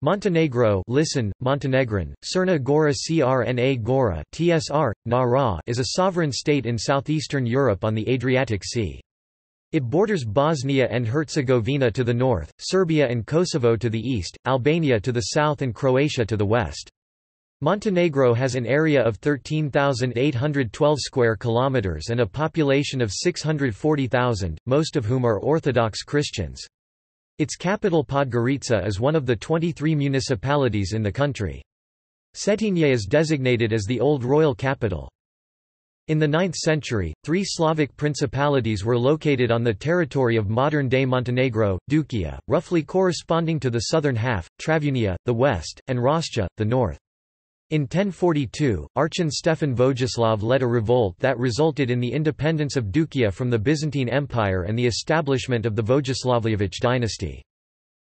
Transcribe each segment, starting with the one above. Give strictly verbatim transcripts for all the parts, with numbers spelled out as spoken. Montenegro, listen, Montenegrin, Crna Gora, Crna Gora, T S R, Nara, is a sovereign state in southeastern Europe on the Adriatic Sea. It borders Bosnia and Herzegovina to the north, Serbia and Kosovo to the east, Albania to the south and Croatia to the west. Montenegro has an area of thirteen thousand eight hundred twelve square kilometers and a population of six hundred forty thousand, most of whom are Orthodox Christians. Its capital Podgorica is one of the twenty-three municipalities in the country. Cetinje is designated as the old royal capital. In the ninth century, three Slavic principalities were located on the territory of modern-day Montenegro, Duklja, roughly corresponding to the southern half, Travunia, the west, and Raška, the north. In ten forty-two, Archon Stefan Vojislav led a revolt that resulted in the independence of Duklja from the Byzantine Empire and the establishment of the Vojislavljević dynasty.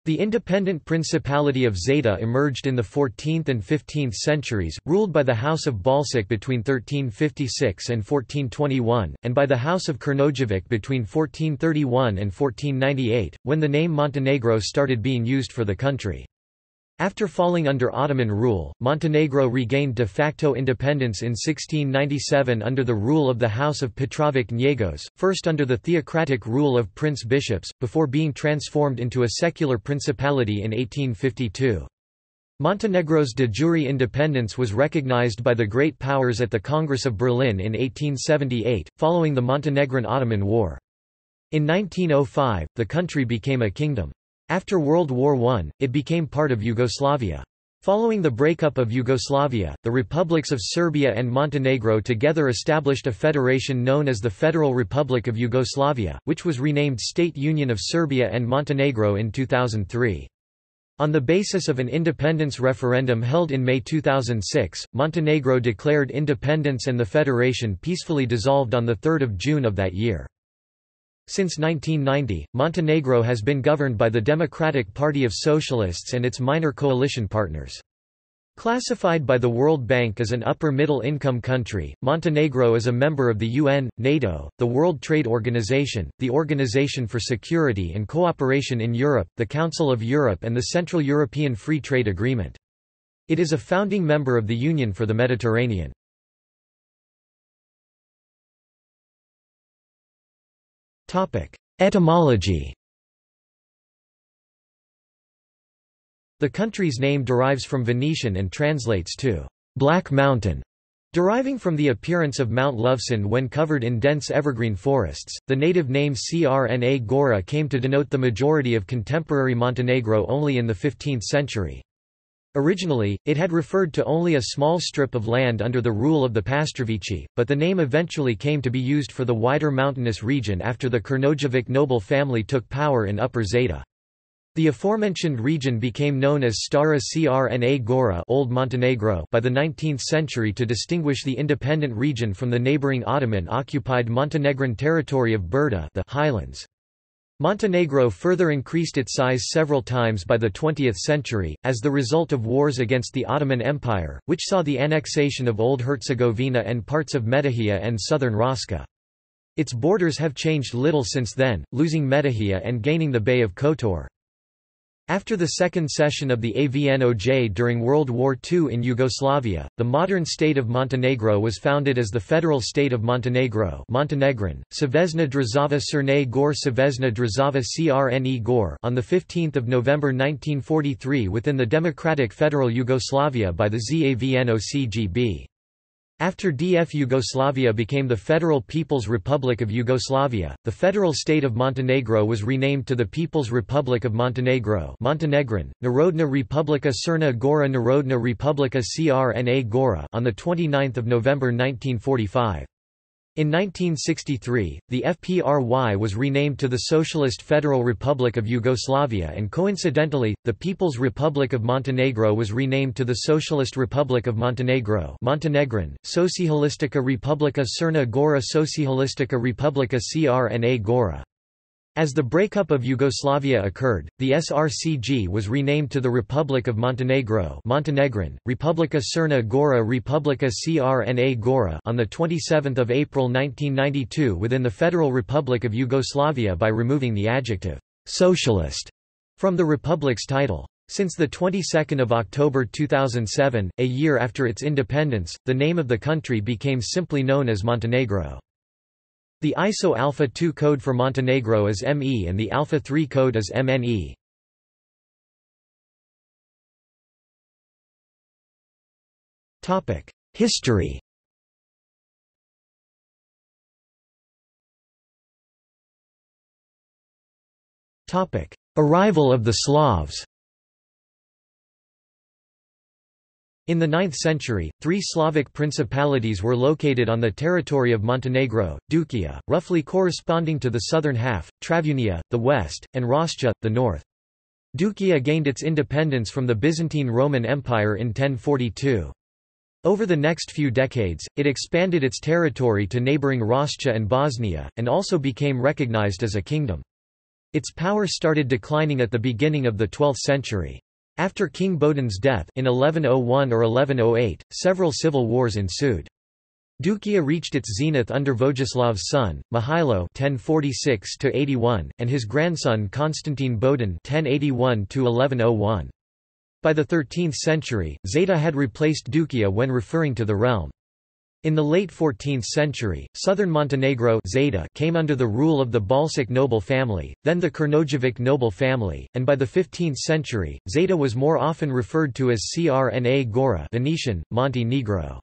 The independent principality of Zeta emerged in the fourteenth and fifteenth centuries, ruled by the House of Balšić between thirteen fifty-six and fourteen twenty-one, and by the House of Crnojević between fourteen thirty-one and fourteen ninety-eight, when the name Montenegro started being used for the country. After falling under Ottoman rule, Montenegro regained de facto independence in sixteen ninety-seven under the rule of the House of Petrović-Njegoš, first under the theocratic rule of prince-bishops, before being transformed into a secular principality in eighteen fifty-two. Montenegro's de jure independence was recognized by the great powers at the Congress of Berlin in eighteen seventy-eight, following the Montenegrin-Ottoman War. In nineteen oh five, the country became a kingdom. After World War One, it became part of Yugoslavia. Following the breakup of Yugoslavia, the republics of Serbia and Montenegro together established a federation known as the Federal Republic of Yugoslavia, which was renamed State Union of Serbia and Montenegro in two thousand three. On the basis of an independence referendum held in May two thousand six, Montenegro declared independence and the federation peacefully dissolved on the third of June of that year. Since nineteen ninety, Montenegro has been governed by the Democratic Party of Socialists and its minor coalition partners. Classified by the World Bank as an upper-middle-income country, Montenegro is a member of the U N, NATO, the World Trade Organization, the Organization for Security and Cooperation in Europe, the Council of Europe and the Central European Free Trade Agreement. It is a founding member of the Union for the Mediterranean. Etymology. The country's name derives from Venetian and translates to "black mountain," deriving from the appearance of Mount Lovćen when covered in dense evergreen forests. The native name Crna Gora came to denote the majority of contemporary Montenegro only in the fifteenth century. Originally, it had referred to only a small strip of land under the rule of the Pastrovici, but the name eventually came to be used for the wider mountainous region after the Crnojević noble family took power in Upper Zeta. The aforementioned region became known as Stara Crna Gora (Old Montenegro) by the nineteenth century to distinguish the independent region from the neighboring Ottoman-occupied Montenegrin territory of Berda, the highlands. Montenegro further increased its size several times by the twentieth century, as the result of wars against the Ottoman Empire, which saw the annexation of Old Herzegovina and parts of Metohija and southern Raška. Its borders have changed little since then, losing Metohija and gaining the Bay of Kotor. After the second session of the A V N O J during World War Two in Yugoslavia, the modern state of Montenegro was founded as the Federal State of Montenegro Montenegrin, Savezna Drzava Crne Gore Savezna Drzava Crne Gore on the fifteenth of November nineteen forty-three within the Democratic Federal Yugoslavia by the ZAVNOCGB. After D F Yugoslavia became the Federal People's Republic of Yugoslavia, the Federal State of Montenegro was renamed to the People's Republic of Montenegro Montenegrin, Narodna Republika Crna Gora Narodna Republika Crna Gora on the twenty-ninth of November nineteen forty-five. In nineteen sixty-three, the F P R Y was renamed to the Socialist Federal Republic of Yugoslavia and coincidentally, the People's Republic of Montenegro was renamed to the Socialist Republic of Montenegro Montenegrin, Socialistica Republika Crna Gora Socialistica Republika Crna Gora. As the breakup of Yugoslavia occurred, the S R C G was renamed to the Republic of Montenegro Montenegrin, Republika Crna Gora Republika Crna Gora on the twenty-seventh of April nineteen ninety-two within the Federal Republic of Yugoslavia by removing the adjective «socialist» from the republic's title. Since the twenty-second of October two thousand seven, a year after its independence, the name of the country became simply known as Montenegro. The I S O Alpha two code for Montenegro is M E and the Alpha three code is M N E. Topic: History. Topic: Arrival of the Slavs. In the ninth century, three Slavic principalities were located on the territory of Montenegro: Duklja, roughly corresponding to the southern half, Travunia, the west, and Raška, the north. Duklja gained its independence from the Byzantine Roman Empire in ten forty-two. Over the next few decades, it expanded its territory to neighboring Raška and Bosnia, and also became recognized as a kingdom. Its power started declining at the beginning of the twelfth century. After King Bodin's death in eleven oh one or eleven oh eight, several civil wars ensued. Duklja reached its zenith under Vojislav's son, Mihailo ten forty-six to eighty-one, and his grandson Constantine Bodin ten eighty-one to eleven oh one. By the thirteenth century, Zeta had replaced Duklja when referring to the realm. In the late fourteenth century, southern Montenegro Zeta came under the rule of the Balšić noble family, then the Crnojević noble family, and by the fifteenth century, Zeta was more often referred to as Crna Gora, Venetian, Monte Negro.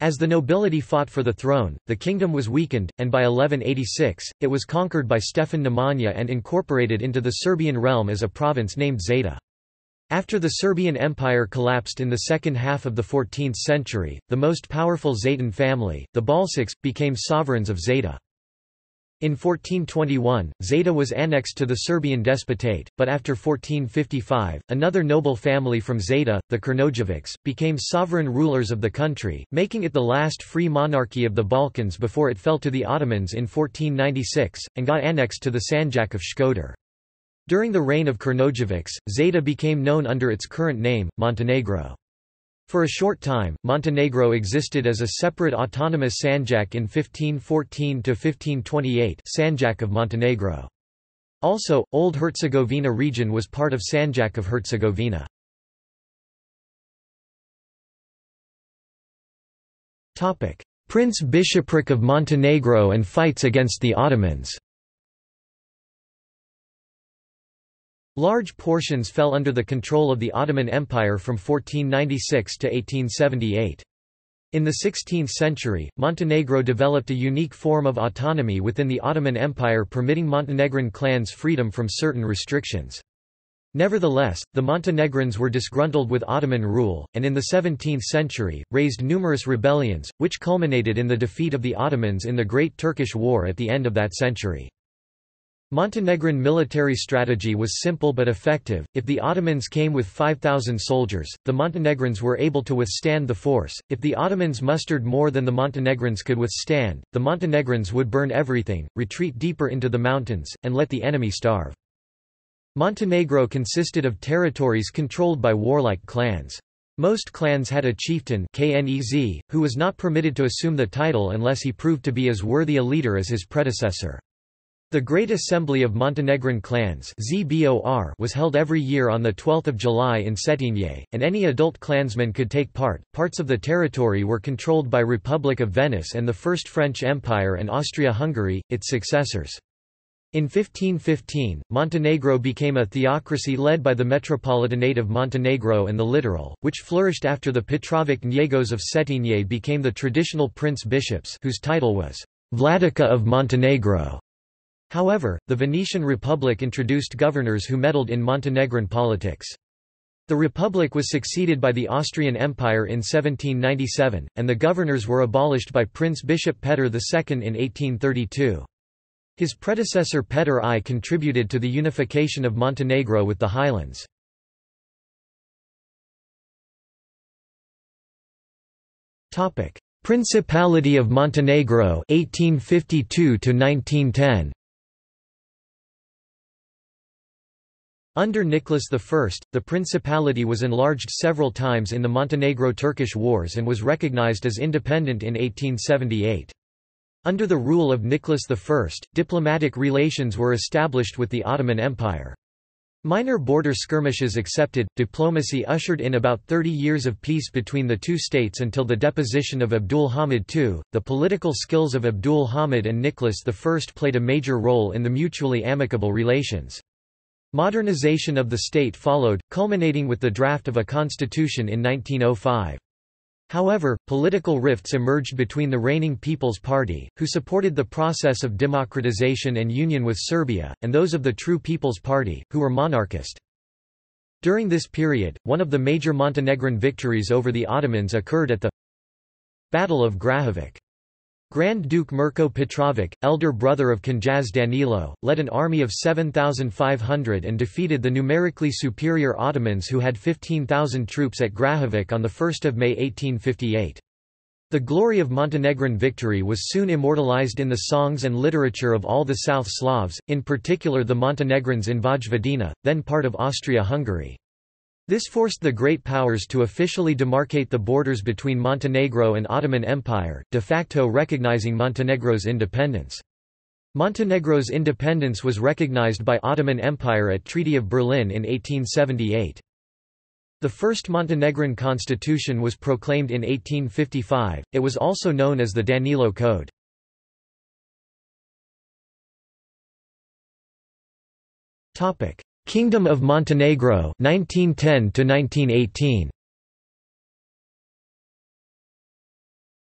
As the nobility fought for the throne, the kingdom was weakened, and by eleven eighty-six, it was conquered by Stefan Nemanja and incorporated into the Serbian realm as a province named Zeta. After the Serbian Empire collapsed in the second half of the fourteenth century, the most powerful Zetan family, the Balšić, became sovereigns of Zeta. In fourteen twenty-one, Zeta was annexed to the Serbian despotate, but after fourteen fifty-five, another noble family from Zeta, the Crnojević, became sovereign rulers of the country, making it the last free monarchy of the Balkans before it fell to the Ottomans in fourteen ninety-six, and got annexed to the Sanjak of Shkodër. During the reign of Crnojević, Zeta became known under its current name, Montenegro. For a short time, Montenegro existed as a separate autonomous sanjak in fifteen fourteen to fifteen twenty-eight, Sanjak of Montenegro. Also, Old Herzegovina region was part of Sanjak of Herzegovina. Topic: Prince Bishopric of Montenegro and fights against the Ottomans. Large portions fell under the control of the Ottoman Empire from fourteen ninety-six to eighteen seventy-eight. In the sixteenth century, Montenegro developed a unique form of autonomy within the Ottoman Empire, permitting Montenegrin clans freedom from certain restrictions. Nevertheless, the Montenegrins were disgruntled with Ottoman rule, and in the seventeenth century, raised numerous rebellions, which culminated in the defeat of the Ottomans in the Great Turkish War at the end of that century. Montenegrin military strategy was simple but effective. If the Ottomans came with five thousand soldiers, the Montenegrins were able to withstand the force. If the Ottomans mustered more than the Montenegrins could withstand, the Montenegrins would burn everything, retreat deeper into the mountains, and let the enemy starve. Montenegro consisted of territories controlled by warlike clans. Most clans had a chieftain (knez) who was not permitted to assume the title unless he proved to be as worthy a leader as his predecessor. The Great Assembly of Montenegrin Clans was held every year on the twelfth of July in Cetinje, and any adult clansmen could take part. Parts of the territory were controlled by Republic of Venice and the First French Empire and Austria-Hungary, its successors. In fifteen fifteen, Montenegro became a theocracy led by the Metropolitanate of Montenegro and the Littoral, which flourished after the Petrović-Njegoš of Cetinje became the traditional prince-bishops whose title was Vladica of Montenegro. However, the Venetian Republic introduced governors who meddled in Montenegrin politics. The Republic was succeeded by the Austrian Empire in seventeen ninety-seven, and the governors were abolished by Prince Bishop Petar the Second in eighteen thirty-two. His predecessor Petar I contributed to the unification of Montenegro with the Highlands. Principality of Montenegro eighteen fifty-two to nineteen ten. Under Nicholas the First, the principality was enlarged several times in the Montenegro-Turkish Wars and was recognized as independent in eighteen seventy-eight. Under the rule of Nicholas the First, diplomatic relations were established with the Ottoman Empire. Minor border skirmishes accepted, diplomacy ushered in about thirty years of peace between the two states until the deposition of Abdul Hamid the Second. The political skills of Abdul Hamid and Nicholas the First played a major role in the mutually amicable relations. Modernization of the state followed, culminating with the draft of a constitution in nineteen oh five. However, political rifts emerged between the reigning People's Party, who supported the process of democratization and union with Serbia, and those of the True People's Party, who were monarchist. During this period, one of the major Montenegrin victories over the Ottomans occurred at the Battle of Grahovac. Grand Duke Mirko Petrović, elder brother of Knjaz Danilo, led an army of seven thousand five hundred and defeated the numerically superior Ottomans who had fifteen thousand troops at Grahovac on the first of May eighteen fifty-eight. The glory of Montenegrin victory was soon immortalized in the songs and literature of all the South Slavs, in particular the Montenegrins in Vojvodina, then part of Austria-Hungary. This forced the Great Powers to officially demarcate the borders between Montenegro and Ottoman Empire, de facto recognizing Montenegro's independence. Montenegro's independence was recognized by Ottoman Empire at Treaty of Berlin in eighteen seventy-eight. The first Montenegrin constitution was proclaimed in eighteen fifty-five, it was also known as the Danilo Code. Kingdom of Montenegro nineteen ten to nineteen eighteen.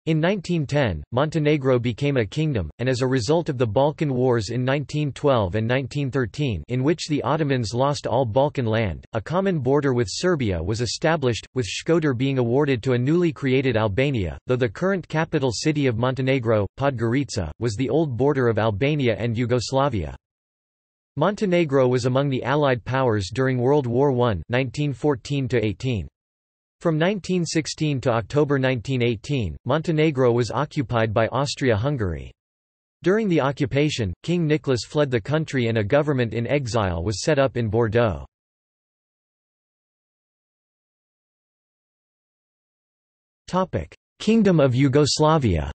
In nineteen ten, Montenegro became a kingdom, and as a result of the Balkan Wars in nineteen twelve and nineteen thirteen, in which the Ottomans lost all Balkan land, a common border with Serbia was established, with Shkodër being awarded to a newly created Albania, though the current capital city of Montenegro, Podgorica, was the old border of Albania and Yugoslavia. Montenegro was among the Allied powers during World War One nineteen fourteen to eighteen. From nineteen sixteen to October nineteen eighteen, Montenegro was occupied by Austria-Hungary. During the occupation, King Nicholas fled the country and a government in exile was set up in Bordeaux. Kingdom of Yugoslavia.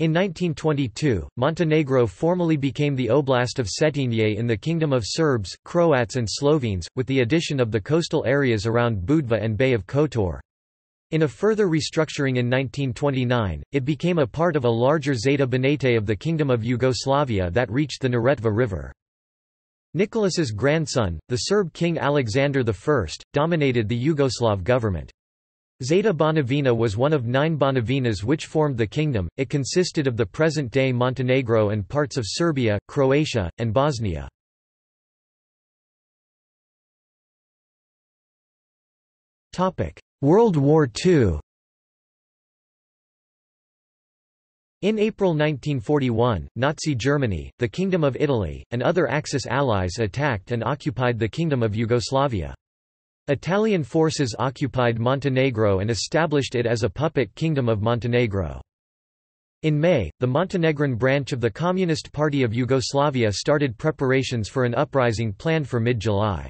In nineteen twenty-two, Montenegro formally became the Oblast of Cetinje in the Kingdom of Serbs, Croats and Slovenes, with the addition of the coastal areas around Budva and Bay of Kotor. In a further restructuring in nineteen twenty-nine, it became a part of a larger Zeta Banate of the Kingdom of Yugoslavia that reached the Neretva River. Nicholas's grandson, the Serb king Alexander the First, dominated the Yugoslav government. Zeta Banovina was one of nine Banovinas which formed the kingdom. It consisted of the present-day Montenegro and parts of Serbia, Croatia, and Bosnia. World War Two. In April nineteen forty-one, Nazi Germany, the Kingdom of Italy, and other Axis allies attacked and occupied the Kingdom of Yugoslavia. Italian forces occupied Montenegro and established it as a puppet Kingdom of Montenegro. In May, the Montenegrin branch of the Communist Party of Yugoslavia started preparations for an uprising planned for mid-July.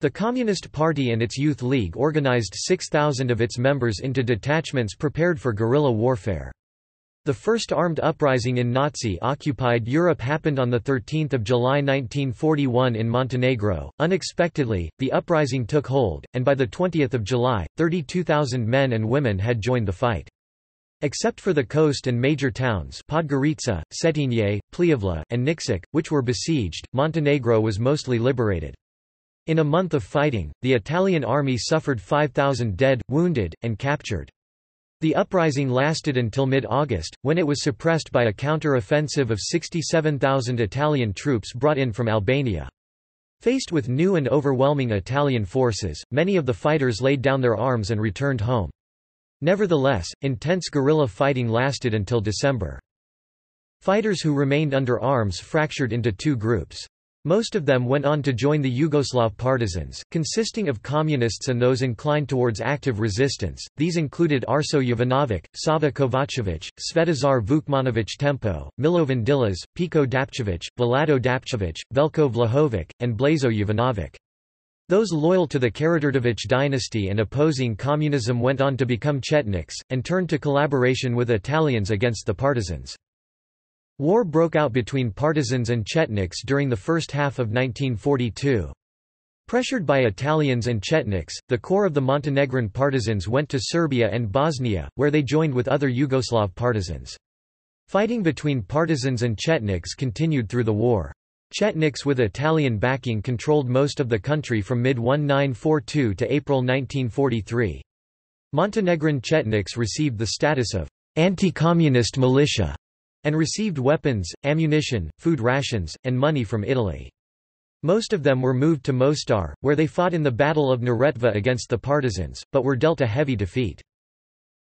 The Communist Party and its Youth League organized six thousand of its members into detachments prepared for guerrilla warfare. The first armed uprising in Nazi-occupied Europe happened on the thirteenth of July nineteen forty-one in Montenegro. Unexpectedly, the uprising took hold, and by the twentieth of July, thirty-two thousand men and women had joined the fight. Except for the coast and major towns Podgorica, Cetinje, Plievla, and Niksic, which were besieged, Montenegro was mostly liberated. In a month of fighting, the Italian army suffered five thousand dead, wounded, and captured. The uprising lasted until mid-August, when it was suppressed by a counter-offensive of sixty-seven thousand Italian troops brought in from Albania. Faced with new and overwhelming Italian forces, many of the fighters laid down their arms and returned home. Nevertheless, intense guerrilla fighting lasted until December. Fighters who remained under arms fractured into two groups. Most of them went on to join the Yugoslav partisans, consisting of communists and those inclined towards active resistance. These included Arso Jovanović, Sava Kovačević, Svetozar Vukmanović Tempo, Milovan Dilas, Piko Dapčević, Vlado Dapčević, Veljko Vlahović, and Blazo Jovanović. Those loyal to the Karađorđević dynasty and opposing communism went on to become Chetniks, and turned to collaboration with Italians against the partisans. War broke out between partisans and Chetniks during the first half of nineteen forty-two. Pressured by Italians and Chetniks, the core of the Montenegrin partisans went to Serbia and Bosnia, where they joined with other Yugoslav partisans. Fighting between partisans and Chetniks continued through the war. Chetniks with Italian backing controlled most of the country from mid nineteen forty-two to April nineteen forty-three. Montenegrin Chetniks received the status of anti-communist militia and received weapons, ammunition, food rations, and money from Italy. Most of them were moved to Mostar, where they fought in the Battle of Neretva against the partisans, but were dealt a heavy defeat.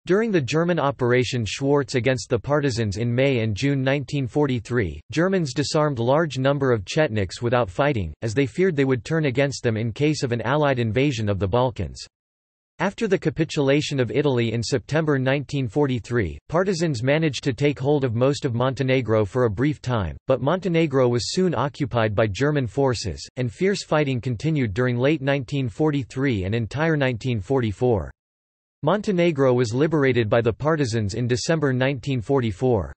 During the German Operation Schwarz against the partisans in May and June nineteen forty-three, Germans disarmed large number of Chetniks without fighting, as they feared they would turn against them in case of an Allied invasion of the Balkans. After the capitulation of Italy in September nineteen forty-three, partisans managed to take hold of most of Montenegro for a brief time, but Montenegro was soon occupied by German forces, and fierce fighting continued during late nineteen forty-three and entire nineteen forty-four. Montenegro was liberated by the partisans in December nineteen forty-four.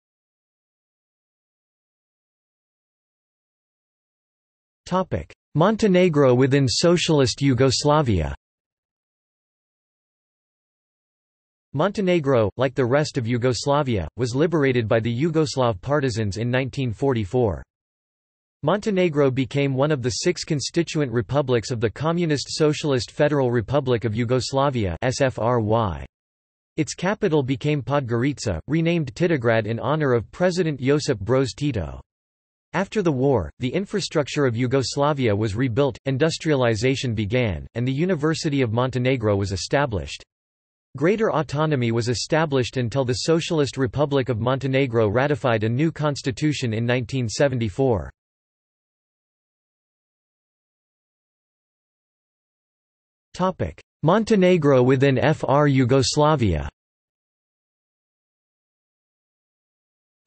Montenegro within Socialist Yugoslavia. Montenegro, like the rest of Yugoslavia, was liberated by the Yugoslav partisans in nineteen forty-four. Montenegro became one of the six constituent republics of the Communist Socialist Federal Republic of Yugoslavia (S F R Y). Its capital became Podgorica, renamed Titograd in honor of President Josip Broz Tito. After the war, the infrastructure of Yugoslavia was rebuilt, industrialization began, and the University of Montenegro was established. Greater autonomy was established until the Socialist Republic of Montenegro ratified a new constitution in nineteen seventy-four. Topic: Montenegro within F R Yugoslavia.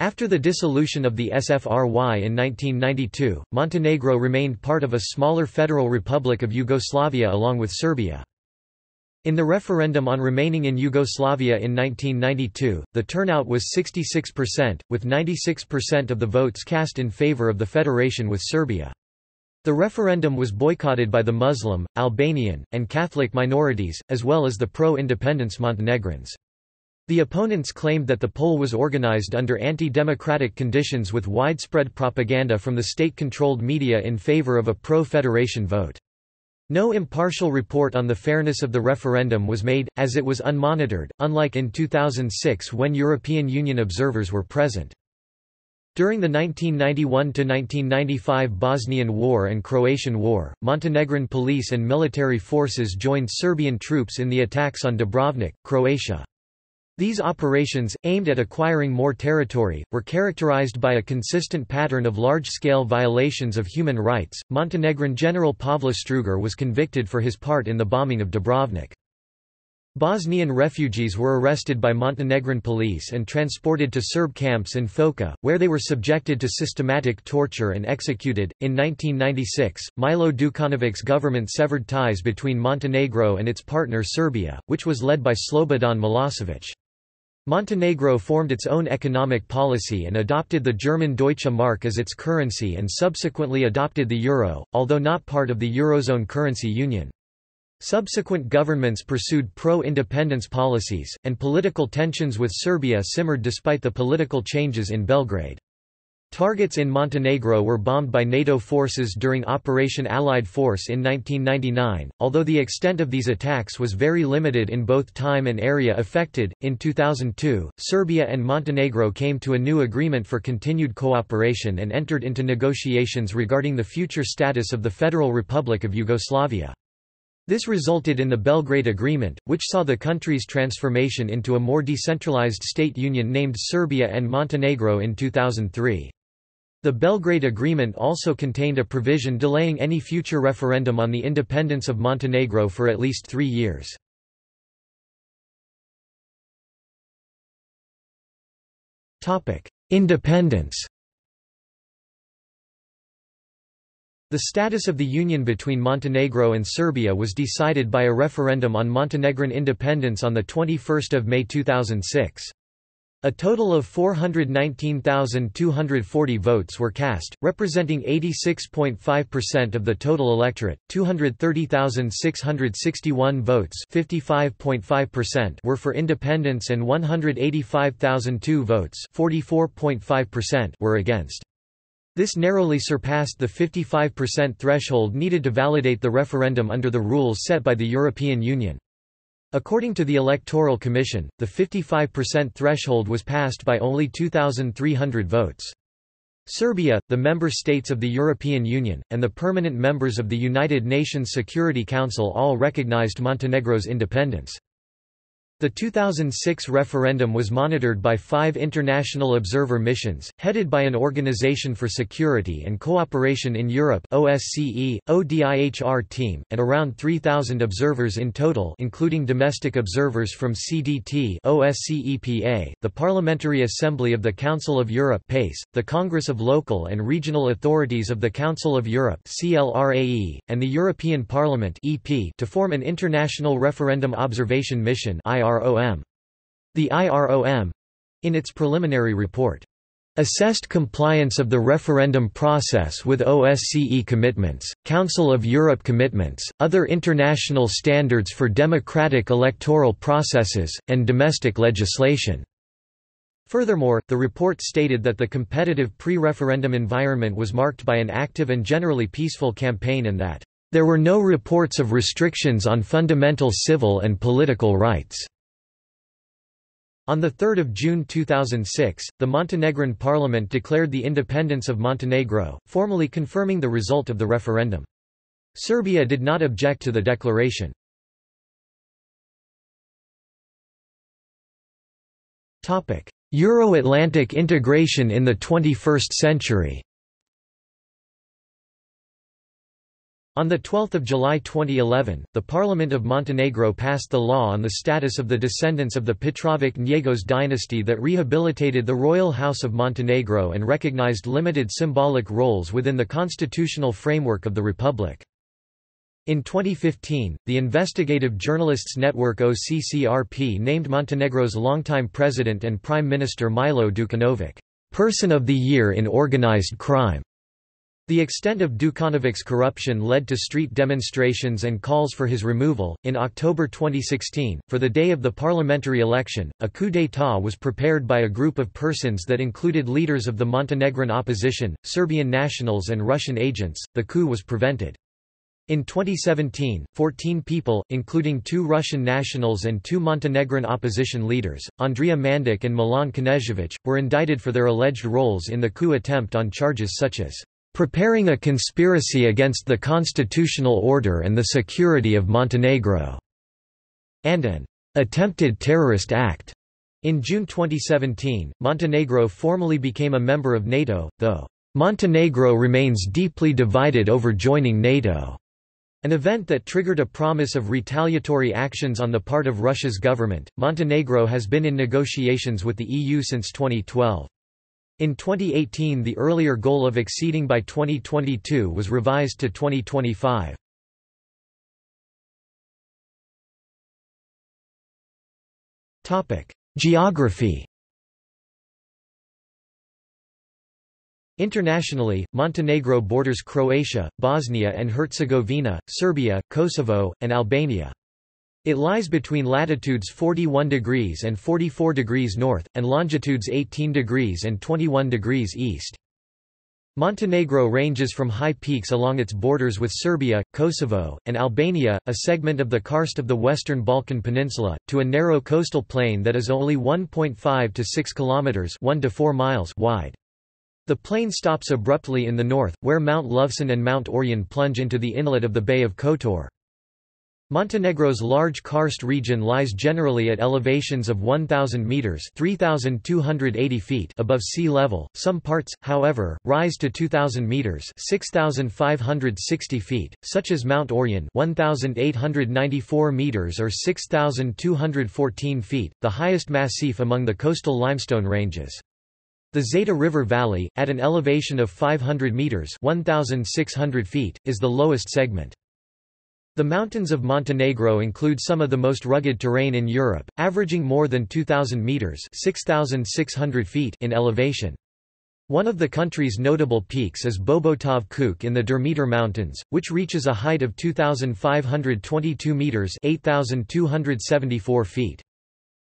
After the dissolution of the S F R Y in nineteen ninety-two, Montenegro remained part of a smaller Federal Republic of Yugoslavia along with Serbia. In the referendum on remaining in Yugoslavia in nineteen ninety-two, the turnout was sixty-six percent, with ninety-six percent of the votes cast in favor of the federation with Serbia. The referendum was boycotted by the Muslim, Albanian, and Catholic minorities, as well as the pro-independence Montenegrins. The opponents claimed that the poll was organized under anti-democratic conditions with widespread propaganda from the state-controlled media in favor of a pro-federation vote. No impartial report on the fairness of the referendum was made, as it was unmonitored, unlike in two thousand six when European Union observers were present. During the nineteen ninety-one to nineteen ninety-five Bosnian War and Croatian War, Montenegrin police and military forces joined Serbian troops in the attacks on Dubrovnik, Croatia. These operations, aimed at acquiring more territory, were characterized by a consistent pattern of large-scale violations of human rights. Montenegrin General Pavle Strugar was convicted for his part in the bombing of Dubrovnik. Bosnian refugees were arrested by Montenegrin police and transported to Serb camps in Foča, where they were subjected to systematic torture and executed. In nineteen ninety-six, Milo Dukanovic's government severed ties between Montenegro and its partner Serbia, which was led by Slobodan Milosevic. Montenegro formed its own economic policy and adopted the German Deutsche Mark as its currency and subsequently adopted the euro, although not part of the Eurozone currency union. Subsequent governments pursued pro-independence policies, and political tensions with Serbia simmered despite the political changes in Belgrade. Targets in Montenegro were bombed by NATO forces during Operation Allied Force in nineteen ninety-nine, although the extent of these attacks was very limited in both time and area affected. In two thousand two, Serbia and Montenegro came to a new agreement for continued cooperation and entered into negotiations regarding the future status of the Federal Republic of Yugoslavia. This resulted in the Belgrade Agreement, which saw the country's transformation into a more decentralized state union named Serbia and Montenegro in two thousand three. The Belgrade Agreement also contained a provision delaying any future referendum on the independence of Montenegro for at least three years. Independence. The status of the union between Montenegro and Serbia was decided by a referendum on Montenegrin independence on the twenty-first of May two thousand six. A total of four hundred nineteen thousand two hundred forty votes were cast, representing eighty-six point five percent of the total electorate. two hundred thirty thousand six hundred sixty-one votes, fifty-five point five percent, were for independence and one hundred eighty-five thousand two votes, forty-four point five percent, were against. This narrowly surpassed the fifty-five percent threshold needed to validate the referendum under the rules set by the European Union. According to the Electoral Commission, the fifty-five percent threshold was passed by only two thousand three hundred votes. Serbia, the member states of the European Union, and the permanent members of the United Nations Security Council all recognized Montenegro's independence. The two thousand six referendum was monitored by five international observer missions, headed by an Organization for Security and Cooperation in Europe (O S C E), O D I H R team, and around three thousand observers in total, including domestic observers from C D T, O S C E P A, the Parliamentary Assembly of the Council of Europe (PACE), the Congress of Local and Regional Authorities of the Council of Europe (C L R A E), and the European Parliament (E P) to form an international referendum observation mission (I R M). The I R O M, in its preliminary report, assessed compliance of the referendum process with O S C E commitments, Council of Europe commitments, other international standards for democratic electoral processes, and domestic legislation. Furthermore, the report stated that the competitive pre-referendum environment was marked by an active and generally peaceful campaign and that there were no reports of restrictions on fundamental civil and political rights. On the third of June two thousand six, the Montenegrin Parliament declared the independence of Montenegro, formally confirming the result of the referendum. Serbia did not object to the declaration. Euro-Atlantic integration in the twenty-first century. On the twelfth of July twenty eleven, the Parliament of Montenegro passed the law on the status of the descendants of the Petrović-Njegoš dynasty that rehabilitated the Royal House of Montenegro and recognized limited symbolic roles within the constitutional framework of the Republic. In twenty fifteen, the investigative journalists network O C C R P named Montenegro's longtime president and prime minister Milo Đukanović, Person of the Year in Organized Crime. The extent of Đukanovic's corruption led to street demonstrations and calls for his removal. In October twenty sixteen, for the day of the parliamentary election, a coup d'état was prepared by a group of persons that included leaders of the Montenegrin opposition, Serbian nationals, and Russian agents. The coup was prevented. In twenty seventeen, fourteen people, including two Russian nationals and two Montenegrin opposition leaders, Andrija Mandić and Milan Knežević, were indicted for their alleged roles in the coup attempt on charges such as preparing a conspiracy against the constitutional order and the security of Montenegro, and an attempted terrorist act. In June twenty seventeen, Montenegro formally became a member of NATO, though Montenegro remains deeply divided over joining NATO, an event that triggered a promise of retaliatory actions on the part of Russia's government. Montenegro has been in negotiations with the E U since twenty twelve. In twenty eighteen, the earlier goal of exceeding by twenty twenty-two was revised to twenty twenty-five. Topic: Geography. Internationally, Montenegro borders Croatia, Bosnia and Herzegovina, Serbia, Kosovo, and Albania. It lies between latitudes forty-one degrees and forty-four degrees north, and longitudes eighteen degrees and twenty-one degrees east. Montenegro ranges from high peaks along its borders with Serbia, Kosovo, and Albania, a segment of the karst of the Western Balkan Peninsula, to a narrow coastal plain that is only one point five to six kilometers (one to four miles) wide. The plain stops abruptly in the north, where Mount Lovćen and Mount Orjan plunge into the inlet of the Bay of Kotor. Montenegro's large karst region lies generally at elevations of one thousand meters (three thousand two hundred eighty feet) above sea level. Some parts, however, rise to two thousand meters (six thousand five hundred sixty feet), such as Mount Orjan (one thousand eight hundred ninety-four meters or six thousand two hundred fourteen feet), the highest massif among the coastal limestone ranges. The Zeta River Valley, at an elevation of five hundred meters (one thousand six hundred feet), is the lowest segment. The mountains of Montenegro include some of the most rugged terrain in Europe, averaging more than two thousand meters (six thousand six hundred feet) in elevation. One of the country's notable peaks is Bobotov Kuk in the Dermeter Mountains, which reaches a height of two thousand five hundred twenty-two meters (eight thousand two hundred seventy-four feet).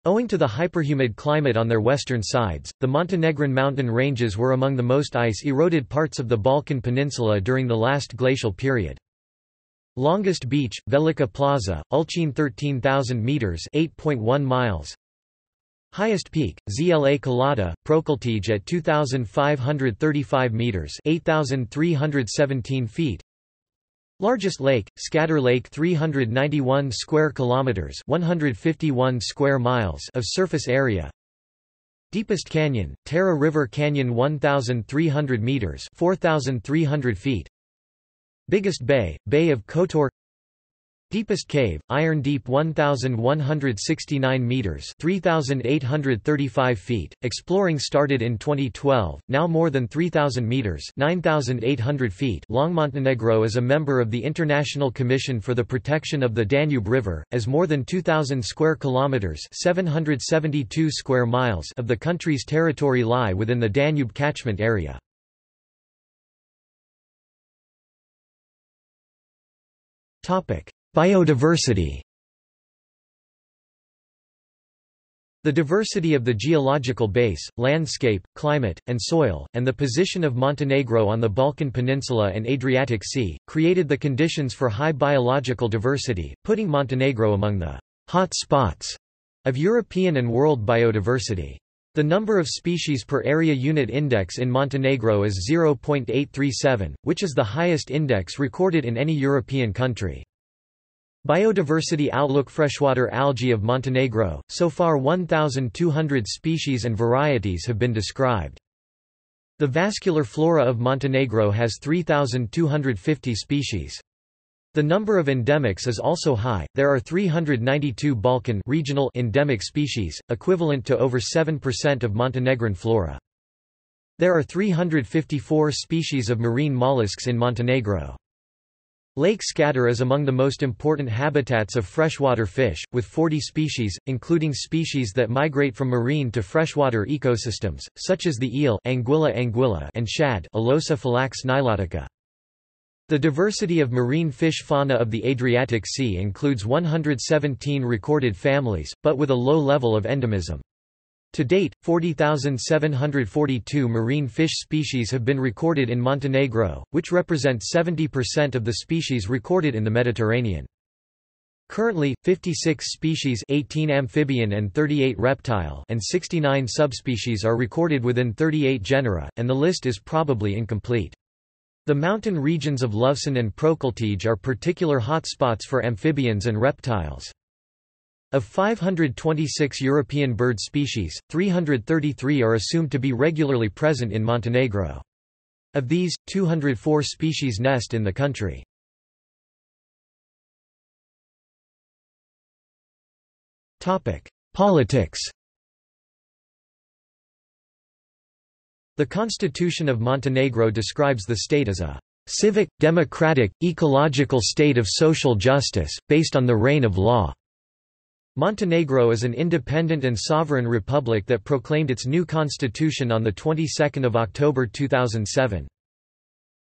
Owing to the hyperhumid climate on their western sides, the Montenegrin mountain ranges were among the most ice-eroded parts of the Balkan Peninsula during the last glacial period. Longest beach, Velika Plaza, Ulcin thirteen thousand meters (eight point one miles). Highest peak, Zla Kalada, Prokeltij at two thousand five hundred thirty-five meters (eight thousand three hundred seventeen feet). Largest lake, Skadar Lake, three hundred ninety-one square kilometers (one hundred fifty-one square miles) of surface area. Deepest canyon, Tara River Canyon, one thousand three hundred meters (four thousand three hundred feet). Biggest bay, Bay of Kotor. Deepest cave, Iron Deep, one thousand one hundred sixty-nine meters (three thousand eight hundred thirty-five feet). Exploring started in twenty twelve, now more than three thousand meters (nine thousand eight hundred feet). Long. Montenegro is a member of the International Commission for the Protection of the Danube River, as more than two thousand square kilometers (seven hundred seventy-two square miles) of the country's territory lie within the Danube catchment area. Topic: Biodiversity. The diversity of the geological base, landscape, climate, and soil, and the position of Montenegro on the Balkan Peninsula and Adriatic Sea, created the conditions for high biological diversity, putting Montenegro among the hot spots of European and world biodiversity. The number of species per area unit index in Montenegro is zero point eight three seven, which is the highest index recorded in any European country. Biodiversity outlook. Freshwater algae of Montenegro, so far one thousand two hundred species and varieties have been described. The vascular flora of Montenegro has three thousand two hundred fifty species. The number of endemics is also high. There are three hundred ninety-two Balkan regional endemic species, equivalent to over seven percent of Montenegrin flora. There are three hundred fifty-four species of marine mollusks in Montenegro. Lake Skadar is among the most important habitats of freshwater fish, with forty species, including species that migrate from marine to freshwater ecosystems, such as the eel Anguilla anguilla and shad Alocephallax nilotica. The diversity of marine fish fauna of the Adriatic Sea includes one hundred seventeen recorded families, but with a low level of endemism. To date, forty thousand seven hundred forty-two marine fish species have been recorded in Montenegro, which represent seventy percent of the species recorded in the Mediterranean. Currently, fifty-six species, eighteen amphibian and thirty-eight reptile, and sixty-nine subspecies are recorded within thirty-eight genera, and the list is probably incomplete. The mountain regions of Lovćen and Prokeltij are particular hotspots for amphibians and reptiles. Of five hundred twenty-six European bird species, three hundred thirty-three are assumed to be regularly present in Montenegro. Of these, two hundred four species nest in the country. Politics. The Constitution of Montenegro describes the state as a civic, democratic, ecological state of social justice, based on the reign of law. Montenegro is an independent and sovereign republic that proclaimed its new constitution on the twenty-second of October two thousand seven.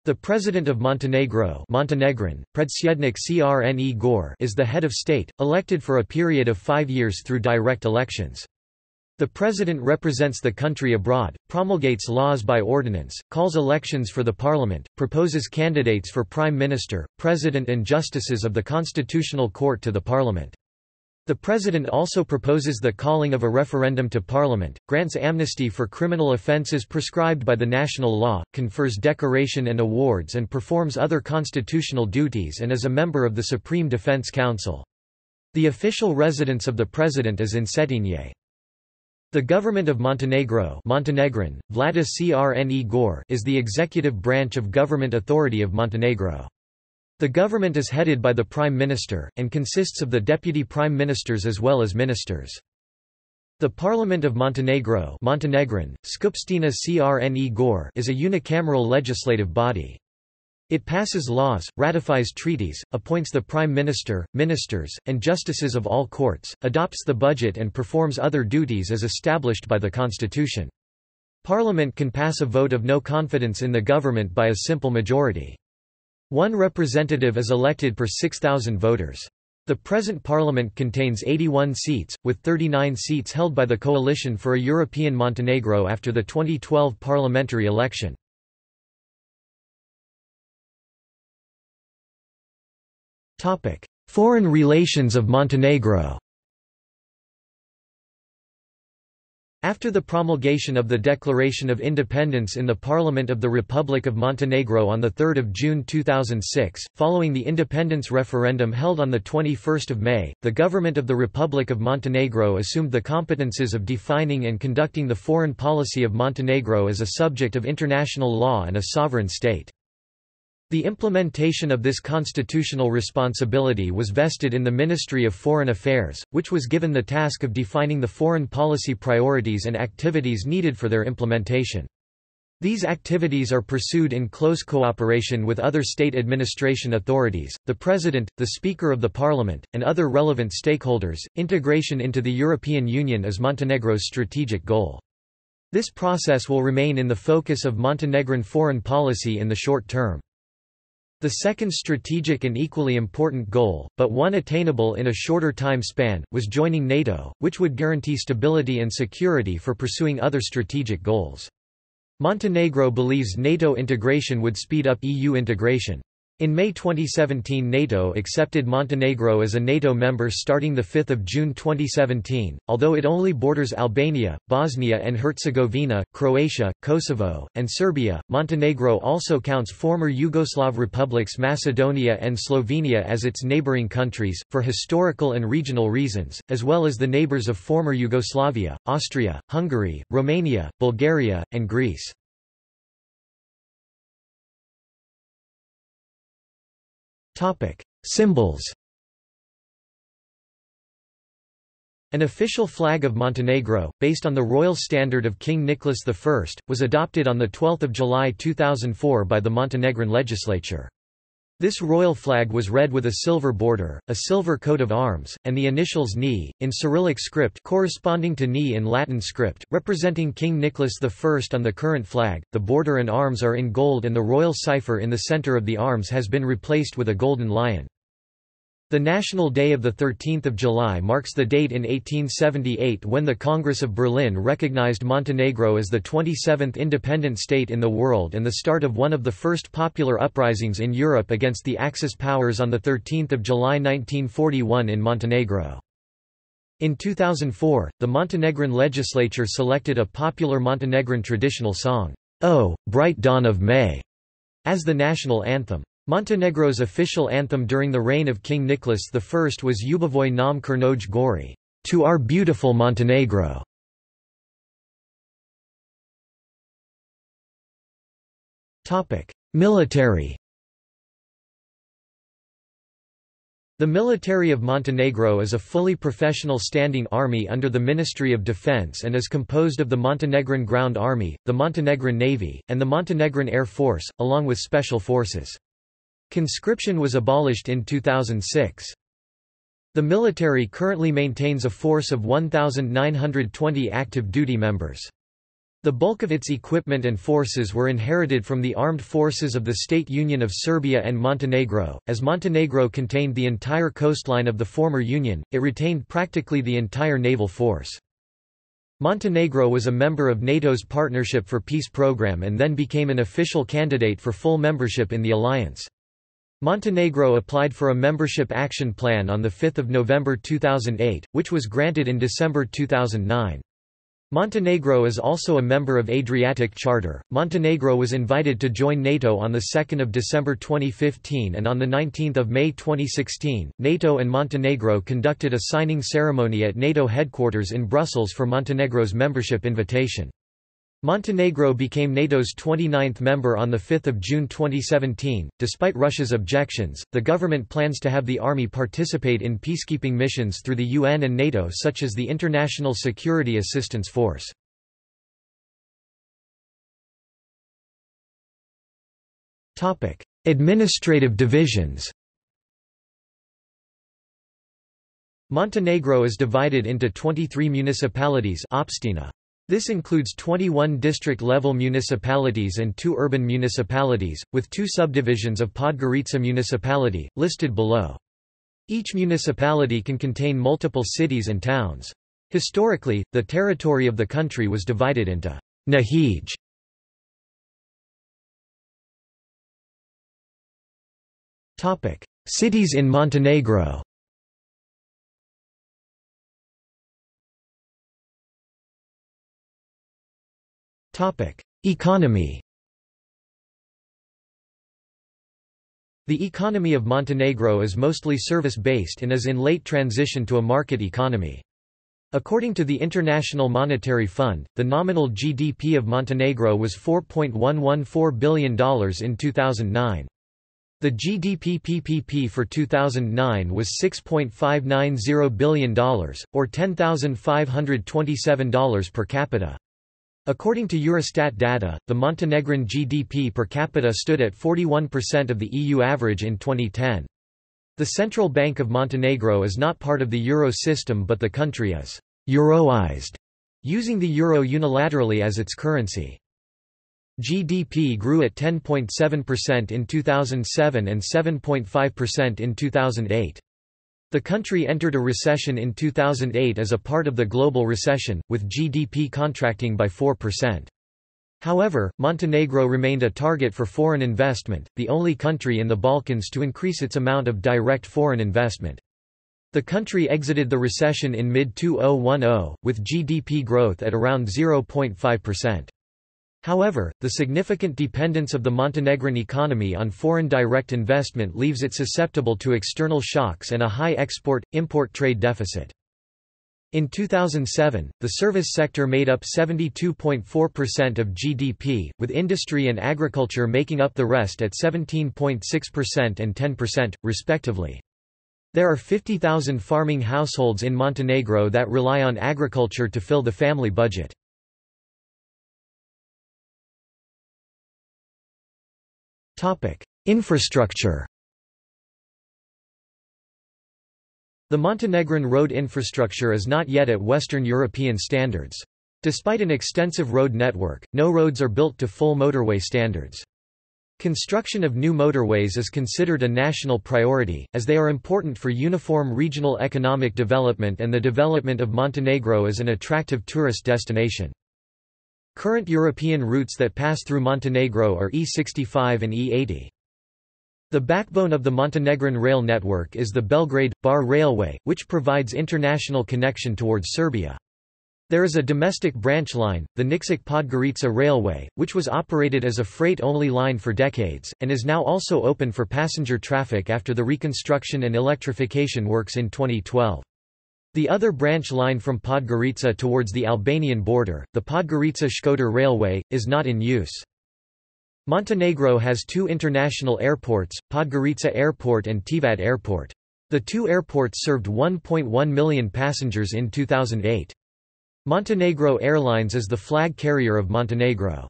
The President of Montenegro Montenegrin, Predsjednik Crne Gore, is the head of state, elected for a period of five years through direct elections. The president represents the country abroad, promulgates laws by ordinance, calls elections for the parliament, proposes candidates for prime minister, president and justices of the constitutional court to the parliament. The president also proposes the calling of a referendum to parliament, grants amnesty for criminal offences prescribed by the national law, confers decoration and awards and performs other constitutional duties, and is a member of the Supreme Defence Council. The official residence of the president is in Cetinje. The government of Montenegro Montenegrin, Vlada Crne Gore, is the executive branch of government authority of Montenegro. The government is headed by the Prime Minister, and consists of the Deputy Prime Ministers as well as Ministers. The Parliament of Montenegro Montenegrin, Skupština Crne Gore, is a unicameral legislative body. It passes laws, ratifies treaties, appoints the prime minister, ministers, and justices of all courts, adopts the budget and performs other duties as established by the constitution. Parliament can pass a vote of no confidence in the government by a simple majority. One representative is elected per six thousand voters. The present parliament contains eighty-one seats, with thirty-nine seats held by the Coalition for a European Montenegro after the twenty twelve parliamentary election. Topic: Foreign relations of Montenegro. After the promulgation of the Declaration of Independence in the Parliament of the Republic of Montenegro on the third of June two thousand six, following the independence referendum held on the twenty-first of May, the government of the Republic of Montenegro assumed the competences of defining and conducting the foreign policy of Montenegro as a subject of international law and a sovereign state. The implementation of this constitutional responsibility was vested in the Ministry of Foreign Affairs, which was given the task of defining the foreign policy priorities and activities needed for their implementation. These activities are pursued in close cooperation with other state administration authorities, the President, the Speaker of the Parliament, and other relevant stakeholders. Integration into the European Union is Montenegro's strategic goal. This process will remain in the focus of Montenegrin foreign policy in the short term. The second strategic and equally important goal, but one attainable in a shorter time span, was joining NATO, which would guarantee stability and security for pursuing other strategic goals. Montenegro believes NATO integration would speed up E U integration. In May twenty seventeen, NATO accepted Montenegro as a NATO member starting the fifth of June twenty seventeen, although it only borders Albania, Bosnia and Herzegovina, Croatia, Kosovo, and Serbia. Montenegro also counts former Yugoslav republics Macedonia and Slovenia as its neighboring countries, for historical and regional reasons, as well as the neighbors of former Yugoslavia, Austria, Hungary, Romania, Bulgaria, and Greece. Symbols. An official flag of Montenegro, based on the royal standard of King Nicholas the First, was adopted on the twelfth of July two thousand four by the Montenegrin legislature. This royal flag was red with a silver border, a silver coat of arms, and the initials N I, in Cyrillic script corresponding to Ni in Latin script, representing King Nicholas the First on the current flag. The border and arms are in gold and the royal cipher in the center of the arms has been replaced with a golden lion. The National Day of the thirteenth of July marks the date in eighteen seventy-eight when the Congress of Berlin recognized Montenegro as the twenty-seventh independent state in the world and the start of one of the first popular uprisings in Europe against the Axis powers on the thirteenth of July nineteen forty-one in Montenegro. In two thousand four, the Montenegrin legislature selected a popular Montenegrin traditional song, "O, Bright Dawn of May," as the national anthem. Montenegro's official anthem during the reign of King Nicholas the First was Ljubovoj nam Crnojević Gori, to our beautiful Montenegro. Topic: Military. The military of Montenegro is a fully professional standing army under the Ministry of Defense and is composed of the Montenegrin Ground Army, the Montenegrin Navy, and the Montenegrin Air Force, along with special forces. Conscription was abolished in two thousand six. The military currently maintains a force of one thousand nine hundred twenty active duty members. The bulk of its equipment and forces were inherited from the armed forces of the State Union of Serbia and Montenegro. As Montenegro contained the entire coastline of the former Union, it retained practically the entire naval force. Montenegro was a member of NATO's Partnership for Peace program and then became an official candidate for full membership in the alliance. Montenegro applied for a membership action plan on the fifth of November two thousand eight, which was granted in December two thousand nine. Montenegro is also a member of Adriatic Charter. Montenegro was invited to join NATO on the second of December twenty fifteen and on the nineteenth of May twenty sixteen. NATO and Montenegro conducted a signing ceremony at NATO headquarters in Brussels for Montenegro's membership invitation. Montenegro became NATO's twenty-ninth member on the fifth of June twenty seventeen. Despite Russia's objections, the government plans to have the army participate in peacekeeping missions through the U N and NATO, such as the International Security Assistance Force. Topic: Administrative divisions. Montenegro is divided into twenty-three municipalities opština. This includes twenty-one district-level municipalities and two urban municipalities, with two subdivisions of Podgorica municipality, listed below. Each municipality can contain multiple cities and towns. Historically, the territory of the country was divided into Nahij. Cities in Montenegro. Economy. The economy of Montenegro is mostly service-based and is in late transition to a market economy. According to the International Monetary Fund, the nominal G D P of Montenegro was four point one one four billion dollars in two thousand nine. The G D P P P P for two thousand nine was six point five nine zero billion dollars, or ten thousand five hundred twenty-seven dollars per capita. According to Eurostat data, the Montenegrin G D P per capita stood at forty-one percent of the E U average in twenty ten. The Central Bank of Montenegro is not part of the euro system, but the country is «euroized», using the euro unilaterally as its currency. G D P grew at ten point seven percent in two thousand seven and seven point five percent in two thousand eight. The country entered a recession in two thousand eight as a part of the global recession, with G D P contracting by four percent. However, Montenegro remained a target for foreign investment, the only country in the Balkans to increase its amount of direct foreign investment. The country exited the recession in mid two thousand ten, with G D P growth at around zero point five percent. However, the significant dependence of the Montenegrin economy on foreign direct investment leaves it susceptible to external shocks and a high export-import trade deficit. In two thousand seven, the service sector made up seventy-two point four percent of G D P, with industry and agriculture making up the rest at seventeen point six percent and ten percent, respectively. There are fifty thousand farming households in Montenegro that rely on agriculture to fill the family budget. Infrastructure. The Montenegrin road infrastructure is not yet at Western European standards. Despite an extensive road network, no roads are built to full motorway standards. Construction of new motorways is considered a national priority, as they are important for uniform regional economic development and the development of Montenegro as an attractive tourist destination. Current European routes that pass through Montenegro are E sixty-five and E eighty. The backbone of the Montenegrin rail network is the Belgrade-Bar Railway, which provides international connection towards Serbia. There is a domestic branch line, the Niksic-Podgorica Railway, which was operated as a freight-only line for decades, and is now also open for passenger traffic after the reconstruction and electrification works in twenty twelve. The other branch line from Podgorica towards the Albanian border, the Podgorica-Shkodër Railway, is not in use. Montenegro has two international airports, Podgorica Airport and Tivat Airport. The two airports served one point one million passengers in two thousand eight. Montenegro Airlines is the flag carrier of Montenegro.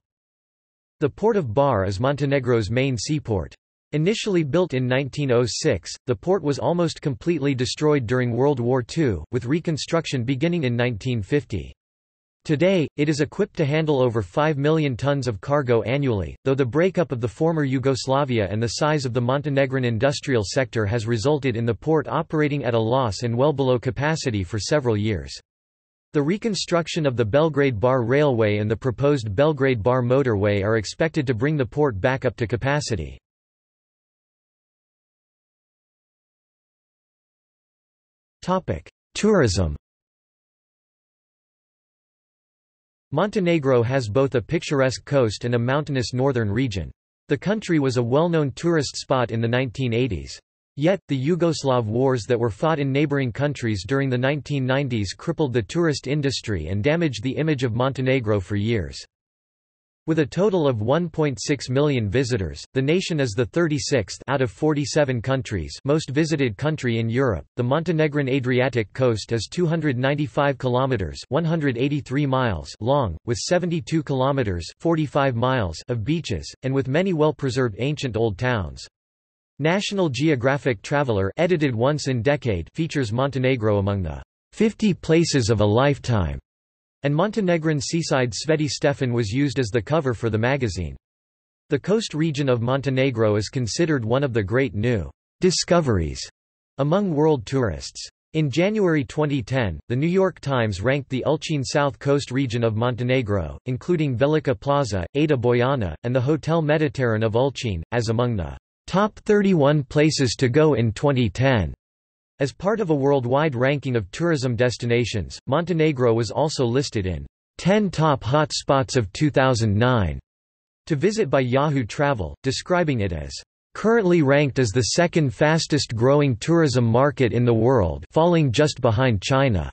The port of Bar is Montenegro's main seaport. Initially built in nineteen oh six, the port was almost completely destroyed during World War Two, with reconstruction beginning in nineteen fifty. Today, it is equipped to handle over five million tons of cargo annually, though the breakup of the former Yugoslavia and the size of the Montenegrin industrial sector has resulted in the port operating at a loss and well below capacity for several years. The reconstruction of the Belgrade-Bar Railway and the proposed Belgrade-Bar motorway are expected to bring the port back up to capacity. Tourism. Montenegro has both a picturesque coast and a mountainous northern region. The country was a well-known tourist spot in the nineteen eighties. Yet, the Yugoslav wars that were fought in neighboring countries during the nineteen nineties crippled the tourist industry and damaged the image of Montenegro for years. With a total of one point six million visitors, the nation is the thirty-sixth out of forty-seven countries most visited country in Europe. The Montenegrin Adriatic coast is two hundred ninety-five kilometers (one hundred eighty-three miles) long, with seventy-two kilometers (forty-five miles) of beaches, and with many well-preserved ancient old towns. National Geographic Traveler, edited once in decade, features Montenegro among the fifty places of a lifetime. And Montenegrin seaside Sveti Stefan was used as the cover for the magazine. The coast region of Montenegro is considered one of the great new discoveries among world tourists. In January twenty ten, The New York Times ranked the Ulcinj South Coast region of Montenegro, including Velika Plaza, Ada Bojana, and the Hotel Mediterran of Ulcinj, as among the top thirty-one places to go in twenty ten. As part of a worldwide ranking of tourism destinations, Montenegro was also listed in ten top hot spots of two thousand nine to visit by Yahoo Travel, describing it as currently ranked as the second fastest growing tourism market in the world, falling just behind China.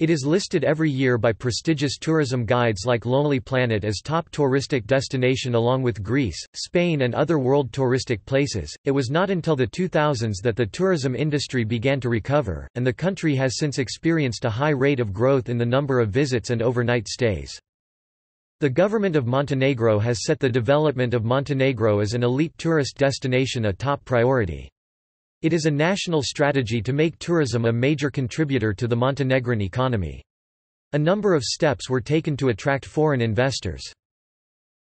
It is listed every year by prestigious tourism guides like Lonely Planet as top touristic destination along with Greece, Spain and other world touristic places. It was not until the two thousands that the tourism industry began to recover, and the country has since experienced a high rate of growth in the number of visits and overnight stays. The government of Montenegro has set the development of Montenegro as an elite tourist destination a top priority. It is a national strategy to make tourism a major contributor to the Montenegrin economy. A number of steps were taken to attract foreign investors.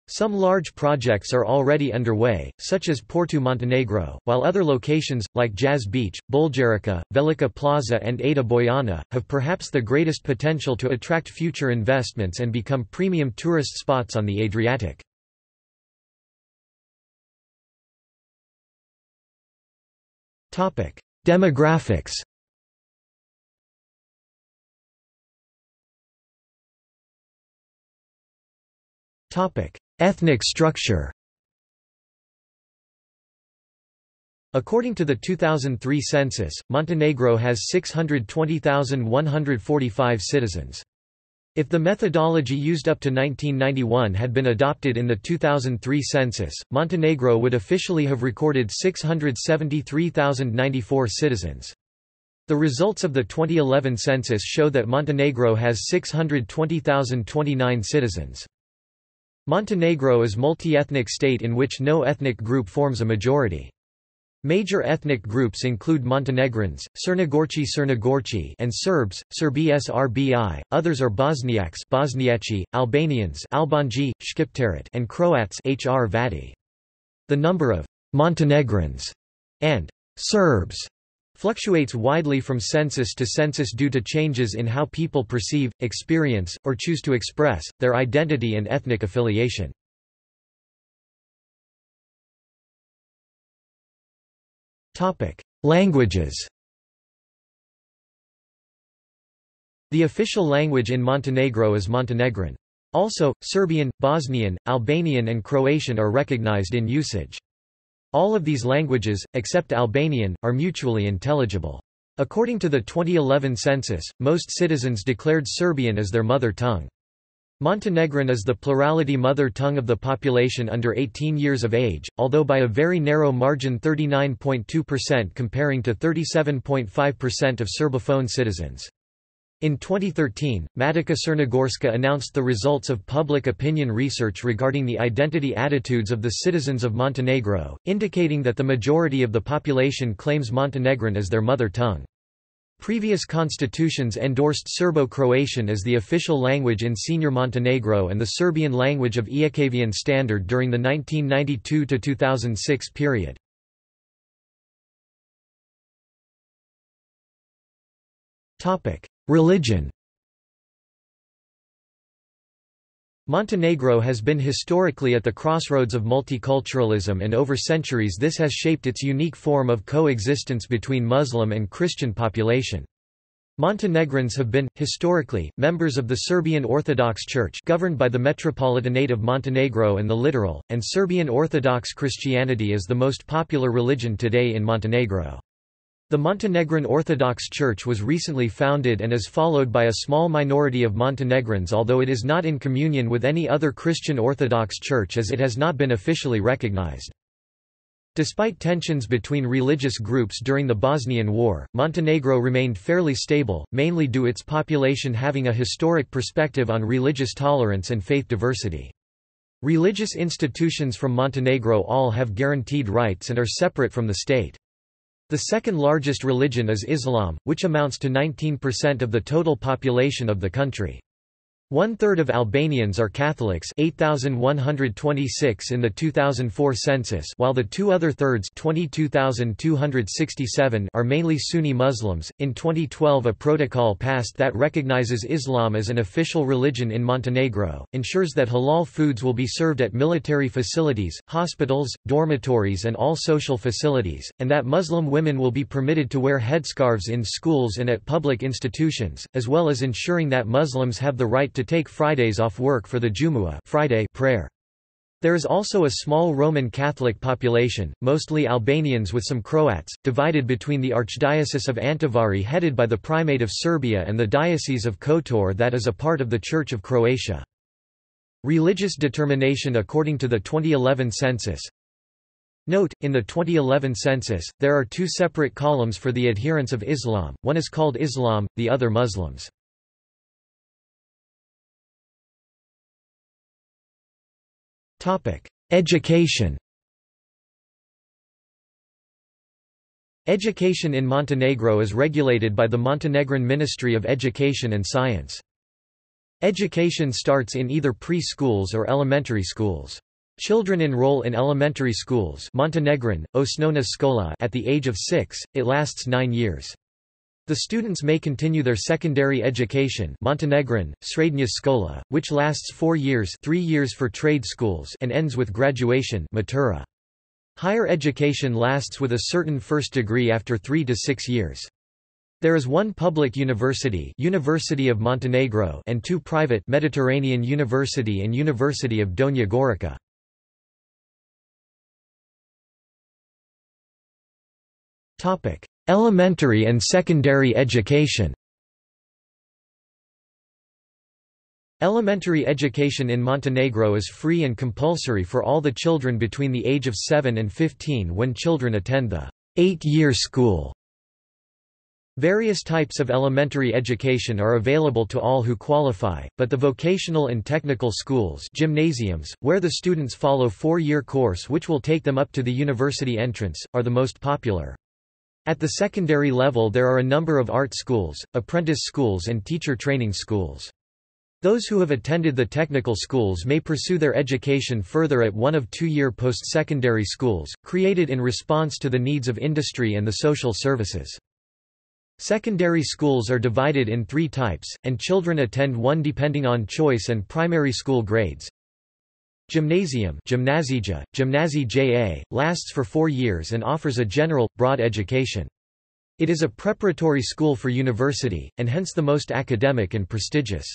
Some large projects are already underway, such as Porto Montenegro, while other locations, like Jazz Beach, Podgorica, Velika Plaza and Ada Bojana, have perhaps the greatest potential to attract future investments and become premium tourist spots on the Adriatic. Topic: Demographics. Topic: Ethnic structure. According to the two thousand three census, Montenegro has six hundred twenty thousand one hundred forty-five citizens. If the methodology used up to nineteen ninety-one had been adopted in the two thousand three census, Montenegro would officially have recorded six hundred seventy-three thousand ninety-four citizens. The results of the twenty eleven census show that Montenegro has six hundred twenty thousand twenty-nine citizens. Montenegro is a multi-ethnic state in which no ethnic group forms a majority. Major ethnic groups include Montenegrins, Crnogorci Crnogorci and Serbs, Serbi Srbi, others are Bosniaks Bosniaci, Albanians Albanji, Shqiptarit and Croats Hr Vati. The number of Montenegrins and Serbs fluctuates widely from census to census due to changes in how people perceive, experience, or choose to express, their identity and ethnic affiliation. Languages. The official language in Montenegro is Montenegrin. Also, Serbian, Bosnian, Albanian and Croatian are recognized in usage. All of these languages, except Albanian, are mutually intelligible. According to the twenty eleven census, most citizens declared Serbian as their mother tongue. Montenegrin is the plurality mother tongue of the population under eighteen years of age, although by a very narrow margin thirty-nine point two percent comparing to thirty-seven point five percent of Serbophone citizens. In twenty thirteen, Matica Crnogorska announced the results of public opinion research regarding the identity attitudes of the citizens of Montenegro, indicating that the majority of the population claims Montenegrin as their mother tongue. Previous constitutions endorsed Serbo-Croatian as the official language in Senior Montenegro and the Serbian language of Ijekavian Standard during the nineteen ninety-two to two thousand six period. Religion. Montenegro has been historically at the crossroads of multiculturalism, and over centuries this has shaped its unique form of coexistence between Muslim and Christian population. Montenegrins have been, historically, members of the Serbian Orthodox Church governed by the Metropolitanate of Montenegro and the Littoral, and Serbian Orthodox Christianity is the most popular religion today in Montenegro. The Montenegrin Orthodox Church was recently founded and is followed by a small minority of Montenegrins, although it is not in communion with any other Christian Orthodox Church as it has not been officially recognized. Despite tensions between religious groups during the Bosnian War, Montenegro remained fairly stable, mainly due to its population having a historic perspective on religious tolerance and faith diversity. Religious institutions from Montenegro all have guaranteed rights and are separate from the state. The second largest religion is Islam, which amounts to nineteen percent of the total population of the country. One-third of Albanians are Catholics, eight thousand one hundred twenty-six in the two thousand four census, while the two other thirds, twenty-two thousand two hundred sixty-seven, are mainly Sunni Muslims. In twenty twelve, a protocol passed that recognizes Islam as an official religion in Montenegro, ensures that halal foods will be served at military facilities, hospitals, dormitories, and all social facilities, and that Muslim women will be permitted to wear headscarves in schools and at public institutions, as well as ensuring that Muslims have the right to to take Fridays off work for the Jumu'ah Friday prayer. There is also a small Roman Catholic population, mostly Albanians with some Croats, divided between the Archdiocese of Antivari headed by the Primate of Serbia and the Diocese of Kotor that is a part of the Church of Croatia. Religious determination according to the twenty eleven census. Note, in the twenty eleven census, there are two separate columns for the adherents of Islam, one is called Islam, the other Muslims. Education. Education in Montenegro is regulated by the Montenegrin Ministry of Education and Science. Education starts in either pre-schools or elementary schools. Children enroll in elementary schools Montenegrin, Osnovna škola, at the age of six, it lasts nine years. The students may continue their secondary education Montenegrin, Srednja škola, which lasts four years three years for trade schools and ends with graduation matura. Higher education lasts with a certain first degree after three to six years. There is one public university, University of Montenegro, and two private, Mediterranean University and University of Donja Gorica. Elementary and secondary education. Elementary education in Montenegro is free and compulsory for all the children between the age of seven and fifteen when children attend the eight-year school. Various types of elementary education are available to all who qualify, but the vocational and technical schools gymnasiums, where the students follow a four-year course which will take them up to the university entrance, are the most popular. At the secondary level there are a number of art schools, apprentice schools and teacher training schools. Those who have attended the technical schools may pursue their education further at one of two-year post-secondary schools, created in response to the needs of industry and the social services. Secondary schools are divided in three types, and children attend one depending on choice and primary school grades. Gymnasium Gymnazija, Gymnazija, lasts for four years and offers a general, broad education. It is a preparatory school for university, and hence the most academic and prestigious.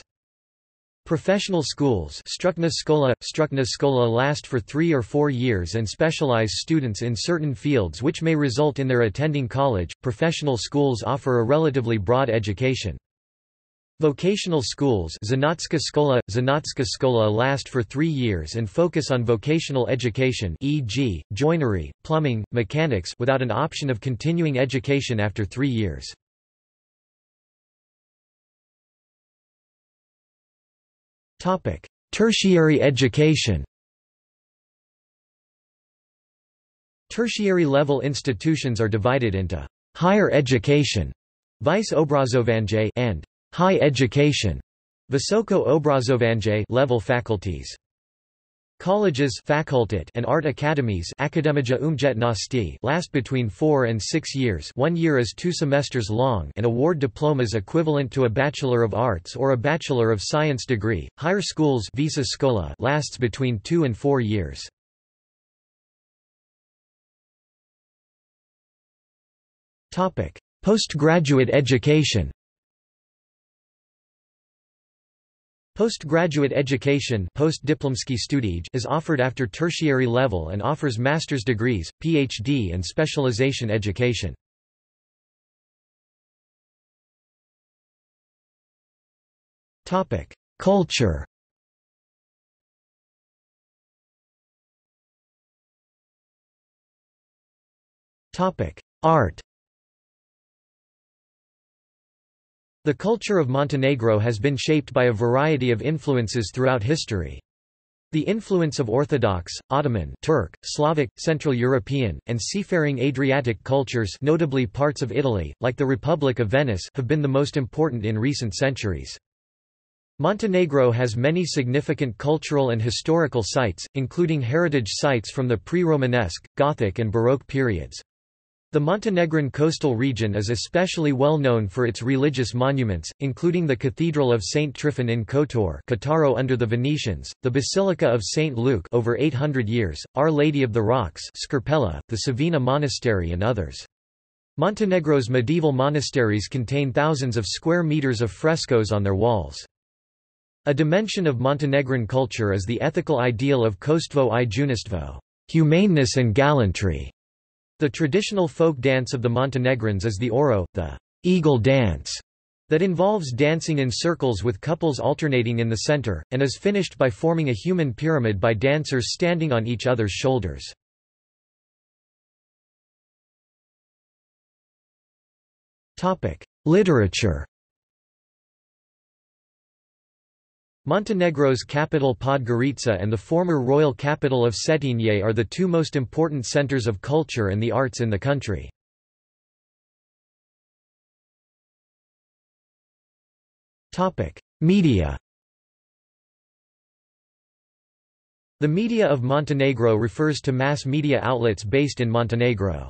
Professional schools Stručna škola, Stručna škola last for three or four years and specialize students in certain fields which may result in their attending college. Professional schools offer a relatively broad education. Vocational schools Zanatska škola, Zanatska škola last for three years and focus on vocational education for example, joinery, plumbing, mechanics without an option of continuing education after three years. Tertiary education. Tertiary level institutions are divided into higher education vice obrazovanje and high education visoko obrazovanje level faculties. Colleges fakultet and art academies Akademija umjetnosti last between four and six years, one year is two semesters long, and award diplomas equivalent to a Bachelor of Arts or a Bachelor of Science degree. Higher schools Viša škola lasts between two and four years. Topic: Postgraduate education. Postgraduate education is offered after tertiary level and offers master's degrees, P H D and specialization education. Culture Art The culture of Montenegro has been shaped by a variety of influences throughout history. The influence of Orthodox, Ottoman, Turk, Slavic, Central European, and seafaring Adriatic cultures, notably parts of Italy, like the Republic of Venice, have been the most important in recent centuries. Montenegro has many significant cultural and historical sites, including heritage sites from the pre-Romanesque, Gothic and Baroque periods. The Montenegrin coastal region is especially well known for its religious monuments, including the Cathedral of Saint Tryphon in Kotor, Kotaro under the Venetians, the Basilica of Saint Luke over eight hundred years, Our Lady of the Rocks, Scarpella, the Savina Monastery and others. Montenegro's medieval monasteries contain thousands of square meters of frescoes on their walls. A dimension of Montenegrin culture is the ethical ideal of kostvo I junistvo, humaneness and gallantry. The traditional folk dance of the Montenegrins is the oro, the eagle dance, that involves dancing in circles with couples alternating in the center, and is finished by forming a human pyramid by dancers standing on each other's shoulders. Topic: Literature. Montenegro's capital Podgorica and the former royal capital of Cetinje are the two most important centers of culture and the arts in the country. Media The media of Montenegro refers to mass media outlets based in Montenegro.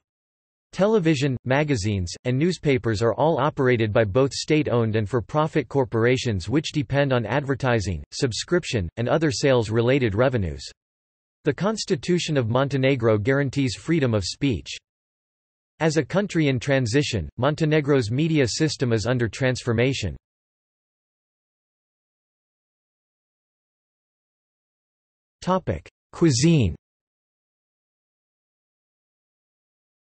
Television, magazines, and newspapers are all operated by both state-owned and for-profit corporations which depend on advertising, subscription, and other sales-related revenues. The Constitution of Montenegro guarantees freedom of speech. As a country in transition, Montenegro's media system is under transformation. Cuisine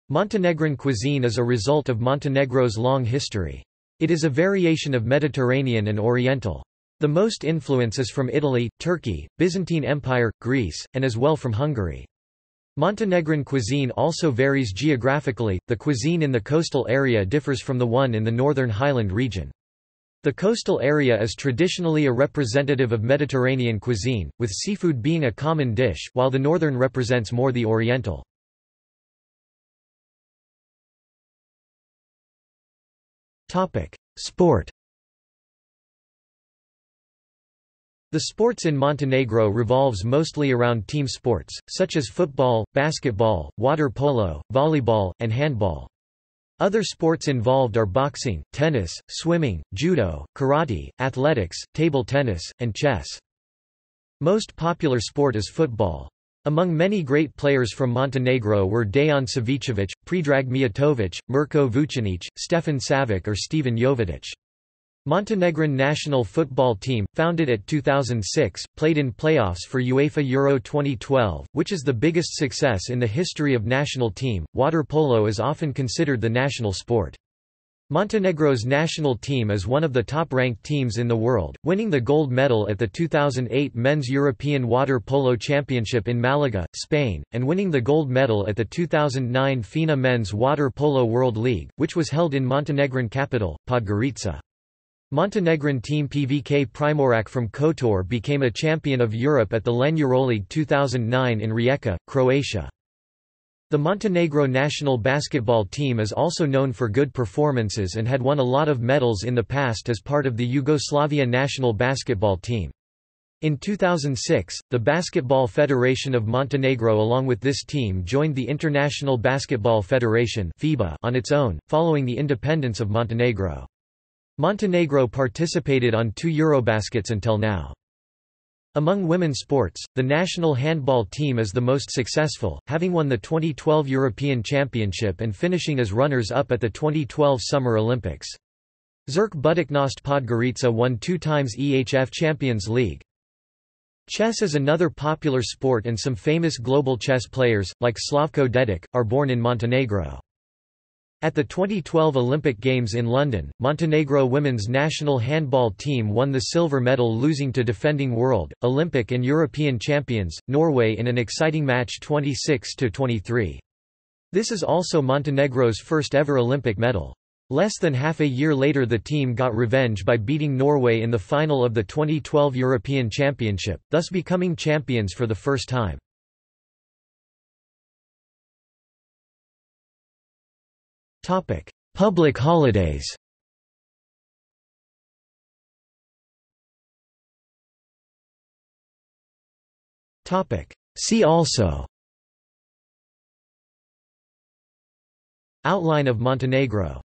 Montenegrin cuisine is a result of Montenegro's long history. It is a variation of Mediterranean and Oriental. The most influence is from Italy, Turkey, Byzantine Empire, Greece, and as well from Hungary. Montenegrin cuisine also varies geographically. The cuisine in the coastal area differs from the one in the northern highland region. The coastal area is traditionally a representative of Mediterranean cuisine, with seafood being a common dish, while the northern represents more the Oriental. Sport The sports in Montenegro revolves mostly around team sports, such as football, basketball, water polo, volleyball, and handball. Other sports involved are boxing, tennis, swimming, judo, karate, athletics, table tennis, and chess. Most popular sport is football. Among many great players from Montenegro were Dejan Savicević, Predrag Mijatović, Mirko Vucinic, Stefan Savic or Stevan Jovetic. Montenegrin national football team, founded at two thousand six, played in playoffs for UEFA Euro twenty twelve, which is the biggest success in the history of national team. Water polo is often considered the national sport. Montenegro's national team is one of the top-ranked teams in the world, winning the gold medal at the two thousand eight Men's European Water Polo Championship in Malaga, Spain, and winning the gold medal at the two thousand nine FINA Men's Water Polo World League, which was held in Montenegrin capital, Podgorica. Montenegrin team P V K Primorac from Kotor became a champion of Europe at the LEN Euroleague two thousand nine in Rijeka, Croatia. The Montenegro national basketball team is also known for good performances and had won a lot of medals in the past as part of the Yugoslavia national basketball team. In two thousand six, the Basketball Federation of Montenegro along with this team joined the International Basketball Federation (FIBA) on its own, following the independence of Montenegro. Montenegro participated on two Eurobaskets until now. Among women's sports, the national handball team is the most successful, having won the twenty twelve European Championship and finishing as runners-up at the twenty twelve Summer Olympics. Zirk Budućnost Podgorica won two times E H F Champions League. Chess is another popular sport and some famous global chess players, like Slavko Dedić, are born in Montenegro. At the twenty twelve Olympic Games in London, Montenegro women's national handball team won the silver medal, losing to defending world, Olympic and European champions, Norway, in an exciting match twenty-six to twenty-three. This is also Montenegro's first ever Olympic medal. Less than half a year later, the team got revenge by beating Norway in the final of the twenty twelve European Championship, thus becoming champions for the first time. Topic: Public holidays. Topic: See also. Outline of Montenegro.